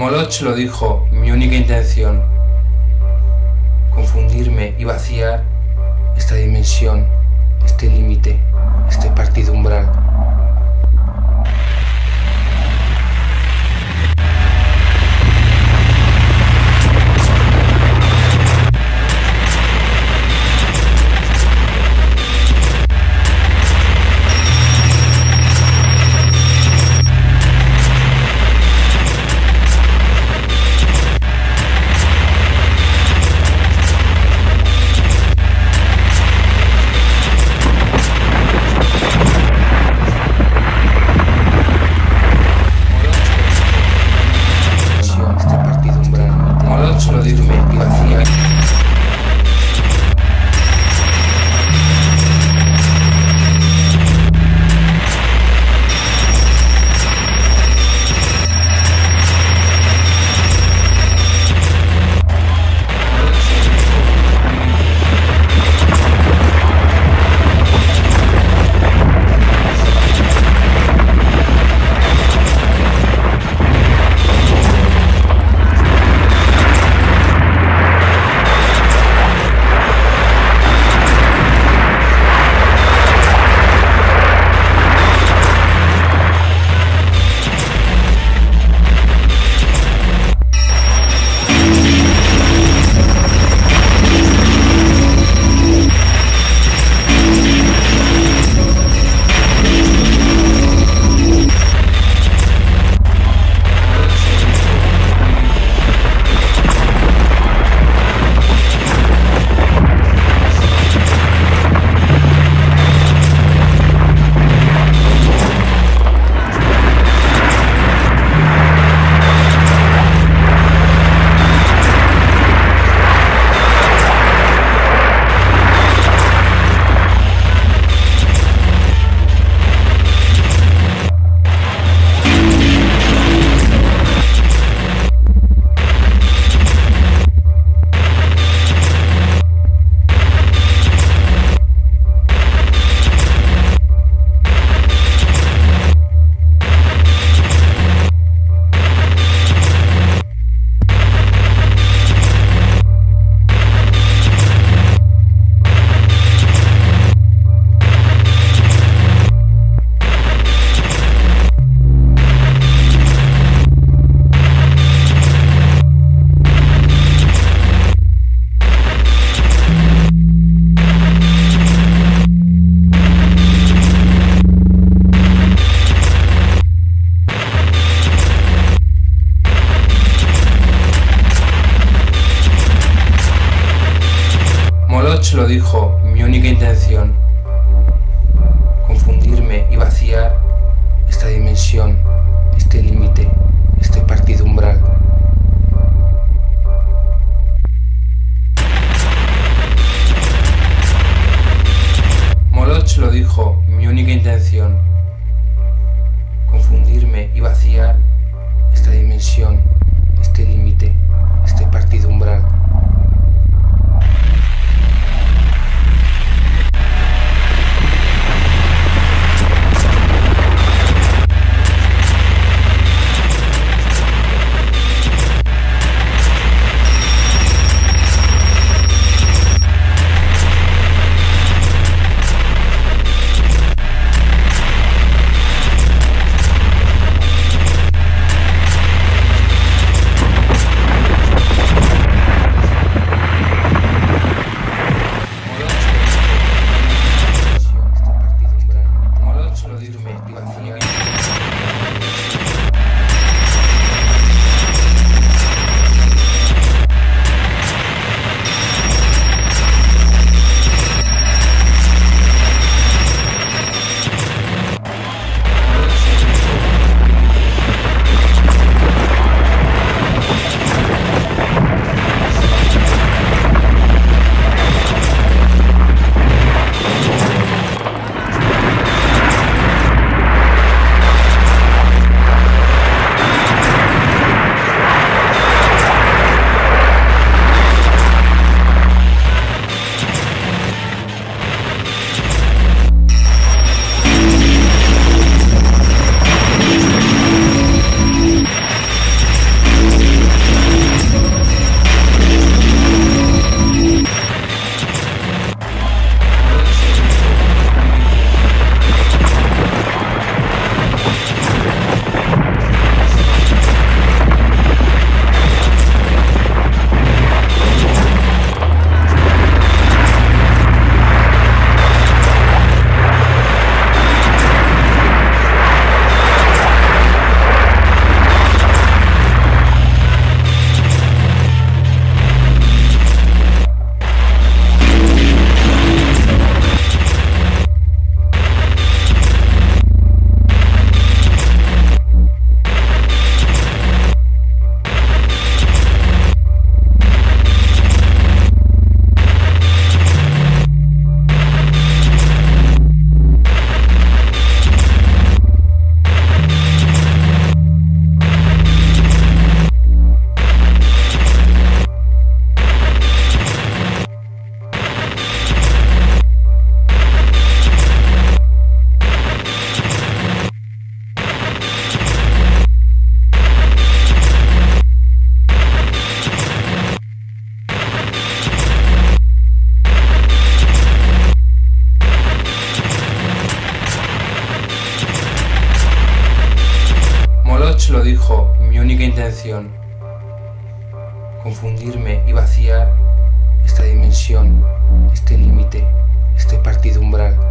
Moloch lo dijo, mi única intención, confundirme y vaciar esta dimensión, este límite, este partido umbral. Lo dijo, mi única intención, confundirme y vaciar esta dimensión, este límite, este partido umbral. Moloch lo dijo, mi única intención, confundirme y vaciar esta dimensión, este límite, este partido umbral. trabajo, mi única intención, confundirme y vaciar esta dimensión, este límite, este partido umbral.